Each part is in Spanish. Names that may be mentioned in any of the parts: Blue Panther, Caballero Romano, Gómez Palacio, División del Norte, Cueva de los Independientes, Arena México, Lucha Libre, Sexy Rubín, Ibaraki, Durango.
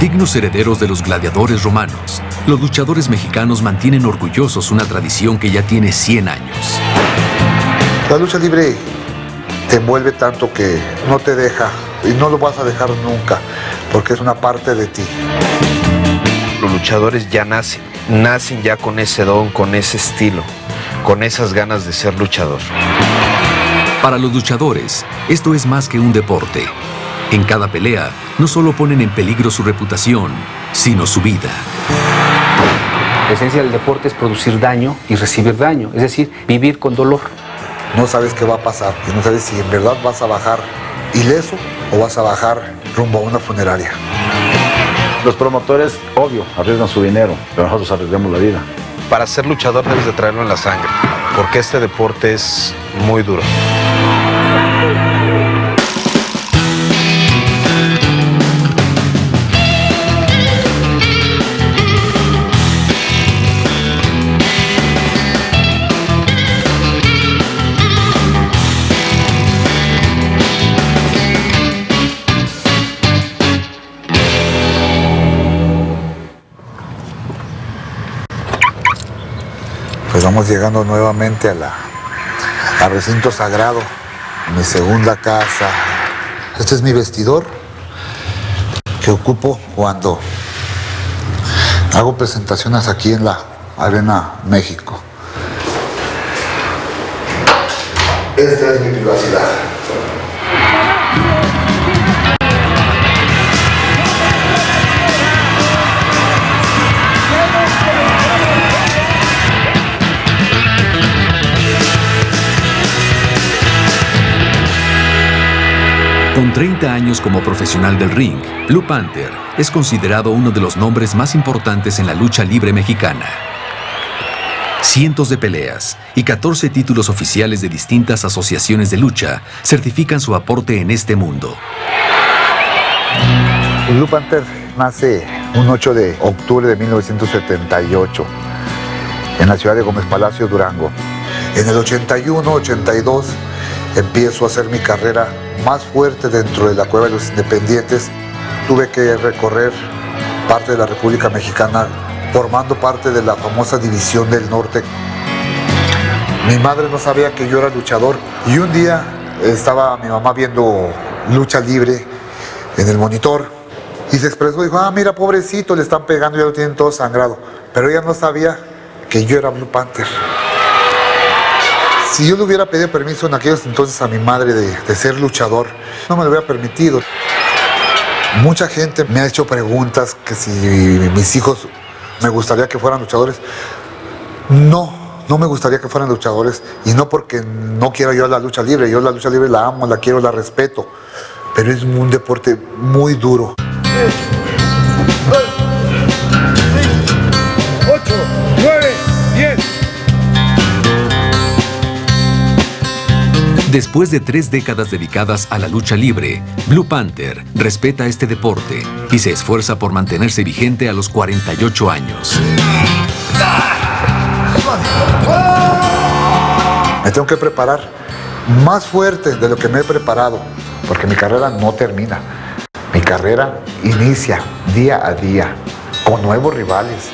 Dignos herederos de los gladiadores romanos, los luchadores mexicanos mantienen orgullosos una tradición que ya tiene 100 años. La lucha libre te envuelve tanto que no te deja y no lo vas a dejar nunca, porque es una parte de ti. Los luchadores ya nacen ya con ese don, con ese estilo, con esas ganas de ser luchador. Para los luchadores, esto es más que un deporte. En cada pelea, no solo ponen en peligro su reputación, sino su vida. La esencia del deporte es producir daño y recibir daño, es decir, vivir con dolor. No sabes qué va a pasar, y no sabes si en verdad vas a bajar ileso o vas a bajar rumbo a una funeraria. Los promotores, obvio, arriesgan su dinero, pero nosotros arriesgamos la vida. Para ser luchador debes de traerlo en la sangre, porque este deporte es muy duro. Estamos llegando nuevamente al recinto sagrado, mi segunda casa. Este es mi vestidor que ocupo cuando hago presentaciones aquí en la Arena México. Esta es mi privacidad. Con 30 años como profesional del ring, Blue Panther es considerado uno de los nombres más importantes en la lucha libre mexicana. Cientos de peleas y 14 títulos oficiales de distintas asociaciones de lucha certifican su aporte en este mundo. Blue Panther nace un 8 de octubre de 1978 en la ciudad de Gómez Palacio, Durango. En el 81, 82 empiezo a hacer mi carrera más fuerte dentro de la Cueva de los Independientes. Tuve que recorrer parte de la República Mexicana, formando parte de la famosa División del Norte. Mi madre no sabía que yo era luchador, y un día estaba mi mamá viendo lucha libre en el monitor, y se expresó, dijo, ah, mira, pobrecito, le están pegando, ya lo tienen todo sangrado. Pero ella no sabía que yo era Blue Panther. Si yo le hubiera pedido permiso en aquellos entonces a mi madre de ser luchador, no me lo hubiera permitido. Mucha gente me ha hecho preguntas que si mis hijos me gustaría que fueran luchadores. No, no me gustaría que fueran luchadores, y no porque no quiera yo la lucha libre. Yo la lucha libre la amo, la quiero, la respeto, pero es un deporte muy duro. 8, 9, 10. Después de 3 décadas dedicadas a la lucha libre, Blue Panther respeta este deporte y se esfuerza por mantenerse vigente a los 48 años. Me tengo que preparar más fuerte de lo que me he preparado, porque mi carrera no termina. Mi carrera inicia día a día con nuevos rivales.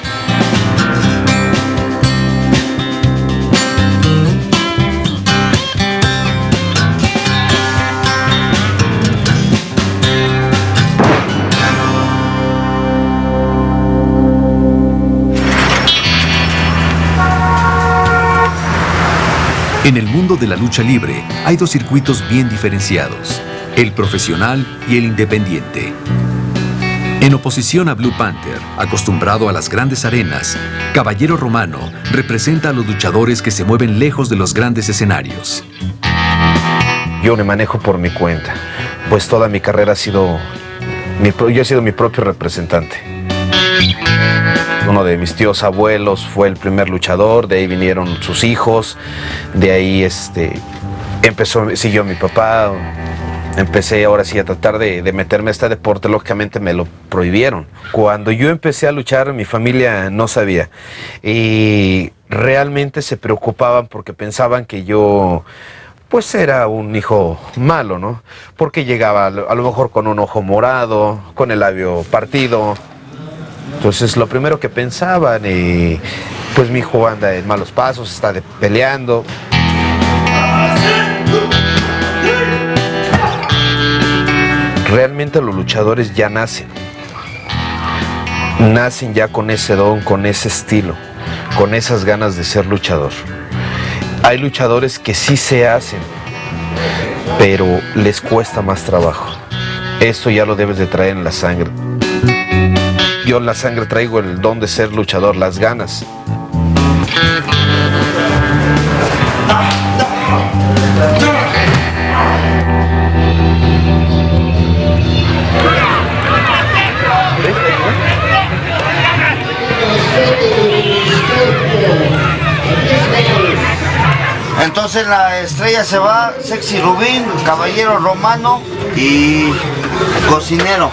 En el mundo de la lucha libre hay 2 circuitos bien diferenciados, el profesional y el independiente. En oposición a Blue Panther, acostumbrado a las grandes arenas, Caballero Romano representa a los luchadores que se mueven lejos de los grandes escenarios. Yo me manejo por mi cuenta, pues toda mi carrera yo he sido mi propio representante. Uno de mis tíos abuelos fue el primer luchador, de ahí vinieron sus hijos, de ahí siguió mi papá. Empecé ahora sí a tratar de meterme a este deporte, lógicamente me lo prohibieron. Cuando yo empecé a luchar, mi familia no sabía y realmente se preocupaban porque pensaban que yo pues era un hijo malo, ¿no? Porque llegaba a lo mejor con un ojo morado, con el labio partido. Entonces lo primero que pensaban, y pues mi hijo anda en malos pasos, está peleando. Realmente los luchadores ya nacen ya con ese don, con ese estilo, con esas ganas de ser luchador. Hay luchadores que sí se hacen, pero les cuesta más trabajo. Eso ya lo debes de traer en la sangre. Yo en la sangre traigo el don de ser luchador, las ganas. Entonces la estrella se va, Sexy Rubín, Caballero Romano y Cocinero.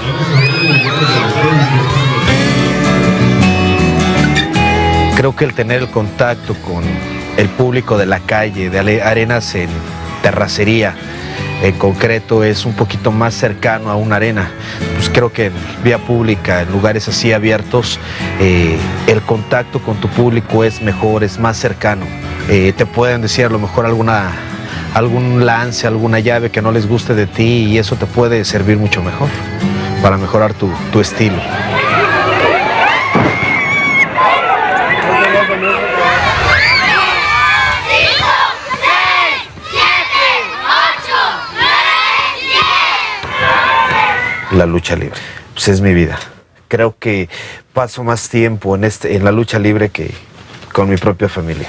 Creo que el tener el contacto con el público de la calle, de arenas en terracería, en concreto, es un poquito más cercano a una arena. Pues creo que en vía pública, en lugares así abiertos, el contacto con tu público es mejor, es más cercano. Te pueden decir a lo mejor algún lance, alguna llave que no les guste de ti, y eso te puede servir mucho mejor para mejorar tu estilo. La lucha libre, pues es mi vida. Creo que paso más tiempo en la lucha libre que con mi propia familia.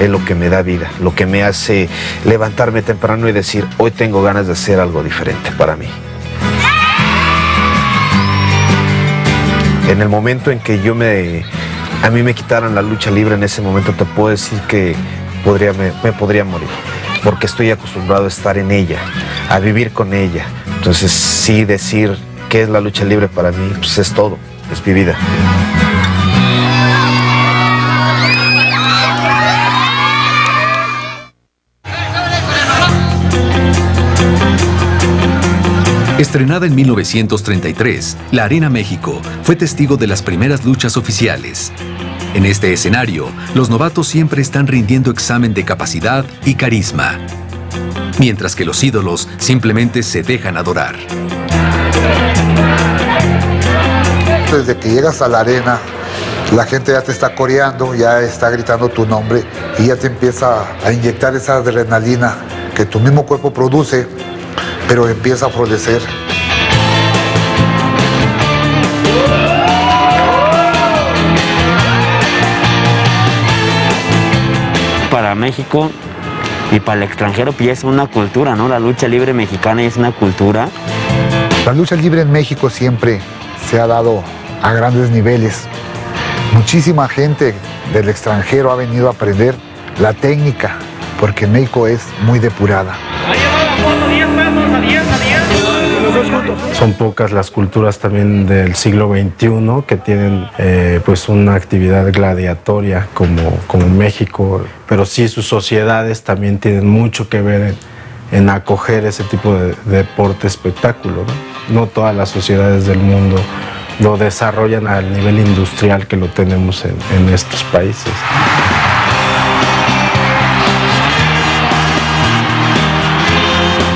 Es lo que me da vida, lo que me hace levantarme temprano y decir, hoy tengo ganas de hacer algo diferente para mí. En el momento en que a mí me quitaran la lucha libre, en ese momento te puedo decir que me podría morir, porque estoy acostumbrado a estar en ella, a vivir con ella. Entonces sí, decir qué es la lucha libre para mí, pues es todo, es mi vida. Estrenada en 1933, la Arena México fue testigo de las primeras luchas oficiales. En este escenario, los novatos siempre están rindiendo examen de capacidad y carisma, mientras que los ídolos simplemente se dejan adorar. Desde que llegas a la arena, la gente ya te está coreando, ya está gritando tu nombre y ya te empieza a inyectar esa adrenalina que tu mismo cuerpo produce, pero empieza a florecer. Para México y para el extranjero es una cultura, ¿no? La lucha libre mexicana es una cultura. La lucha libre en México siempre se ha dado a grandes niveles. Muchísima gente del extranjero ha venido a aprender la técnica, porque en México es muy depurada. Son pocas las culturas también del siglo XXI que tienen pues una actividad gladiatoria como México, pero sí sus sociedades también tienen mucho que ver en acoger ese tipo de deporte espectáculo, ¿no? No todas las sociedades del mundo lo desarrollan al nivel industrial que lo tenemos en estos países.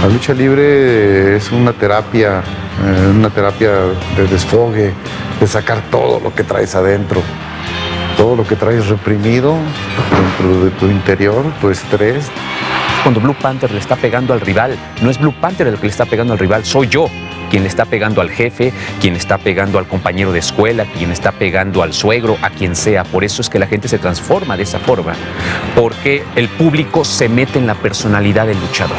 La lucha libre es una terapia de desfogue, de sacar todo lo que traes adentro, todo lo que traes reprimido dentro de tu interior, tu estrés. Cuando Blue Panther le está pegando al rival, no es Blue Panther el que le está pegando al rival, soy yo quien le está pegando al jefe, quien está pegando al compañero de escuela, quien está pegando al suegro, a quien sea. Por eso es que la gente se transforma de esa forma, porque el público se mete en la personalidad del luchador.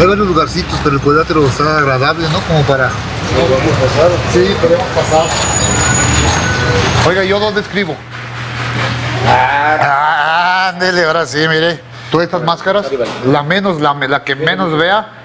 Hay varios lugarcitos, pero el cuadrilátero está agradable, ¿no? Como para... ¿Podemos pasar? Sí, podemos pasar. Oiga, ¿yo dónde escribo? Ándele, ahora sí, mire. todas estas máscaras, la que menos vea